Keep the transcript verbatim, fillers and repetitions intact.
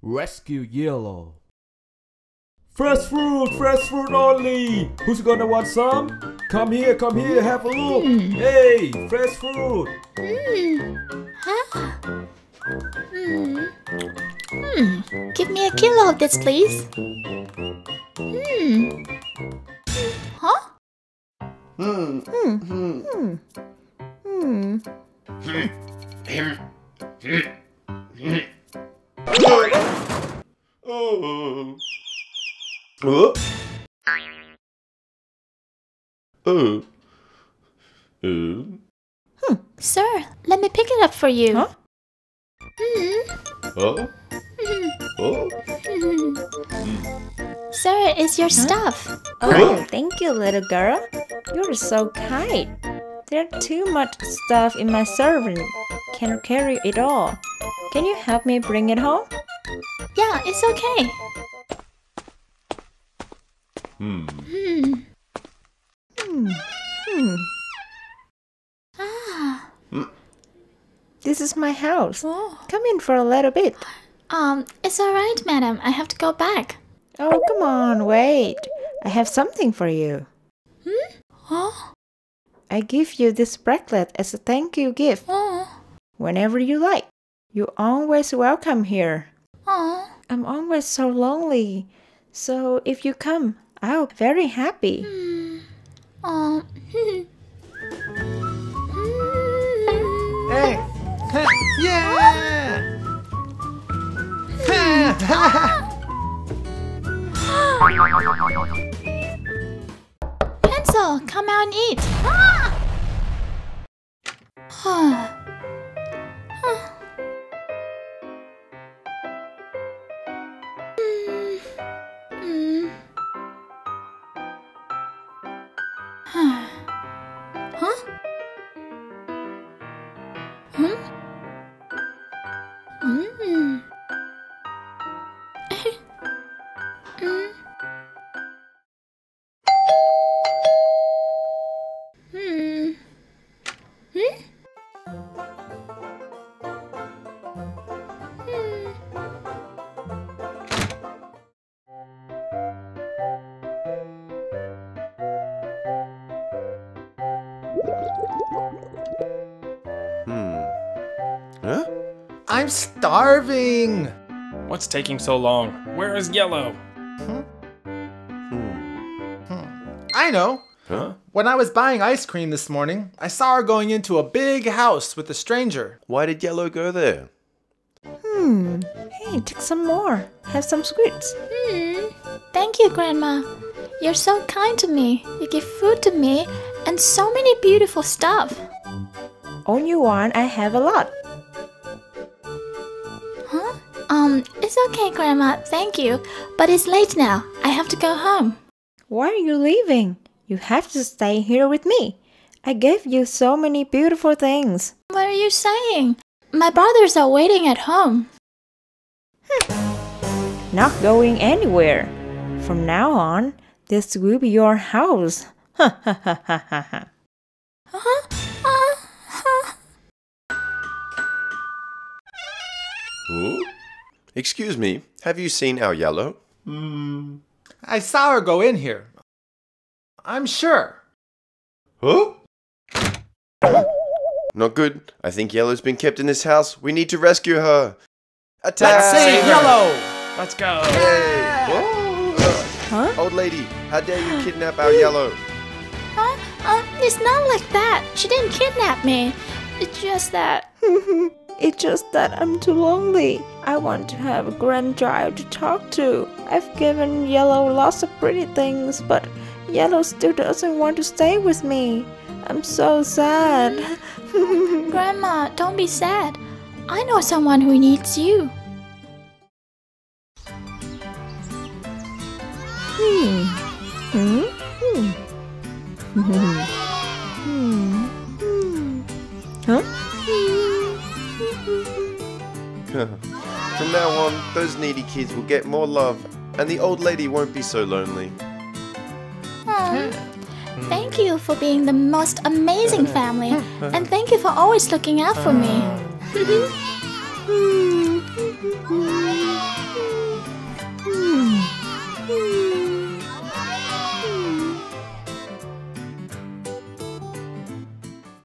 Rescue Yellow. Fresh fruit, fresh fruit only. Who's gonna want some? Come here, come here, have a look. Mm. Hey, fresh fruit. Mm. Huh? Mm. Mm. Give me a kilo of this, please. Mm. Huh? Mm. Mm. Mm. Mm. Mm. Mm. Oh. Oh. Oh. Oh. Hmm. Sir, let me pick it up for you. Huh? Mm. Oh. Mm. Oh. Mm. Sir, it's your huh? stuff. Oh, thank you, little girl. You're so kind. There's too much stuff in my servant. Can't carry it all. Can you help me bring it home? Yeah, it's okay. Hmm. Hmm. Hmm. Hmm. Ah. This is my house. Oh. Come in for a little bit. Um, it's alright, madam. I have to go back. Oh, come on, wait. I have something for you. Hmm? Oh. I give you this bracelet as a thank you gift. Oh. Whenever you like. You're always welcome here. Oh. I'm always so lonely. So if you come, I'll be very happy. Mm. Oh. Hey. Yeah. Pencil, come out and eat. Ah. I'm starving! What's taking so long? Where is Yellow? Hmm. Hmm. Hmm. I know! Huh? When I was buying ice cream this morning, I saw her going into a big house with a stranger. Why did Yellow go there? Hmm. Hey, take some more. Have some sweets. Hmm. Thank you, Grandma. You're so kind to me. You give food to me and so many beautiful stuff. All you want, I have a lot. Um, it's okay, Grandma, thank you. But it's late now. I have to go home. Why are you leaving? You have to stay here with me. I gave you so many beautiful things. What are you saying? My brothers are waiting at home. Hmm. Not going anywhere. From now on, this will be your house. Ha ha ha ha ha. Huh? Uh huh? Ooh. Excuse me, have you seen our Yellow? Hmm. I saw her go in here. I'm sure. Huh? Not good. I think Yellow's been kept in this house. We need to rescue her. Attack! Let's save Yellow! Let's go! Yeah. Hey. Huh? Old lady, how dare you kidnap our Yellow? Huh? Uh, it's not like that. She didn't kidnap me. It's just that... It's just that I'm too lonely. I want to have a grandchild to talk to. I've given Yellow lots of pretty things, but Yellow still doesn't want to stay with me. I'm so sad. Grandma, don't be sad. I know someone who needs you. Hmm. Hmm. Hmm. Hmm. Hmm. Huh? Hmm. From now on, those needy kids will get more love, and the old lady won't be so lonely. Oh, thank you for being the most amazing family, and thank you for always looking out for me.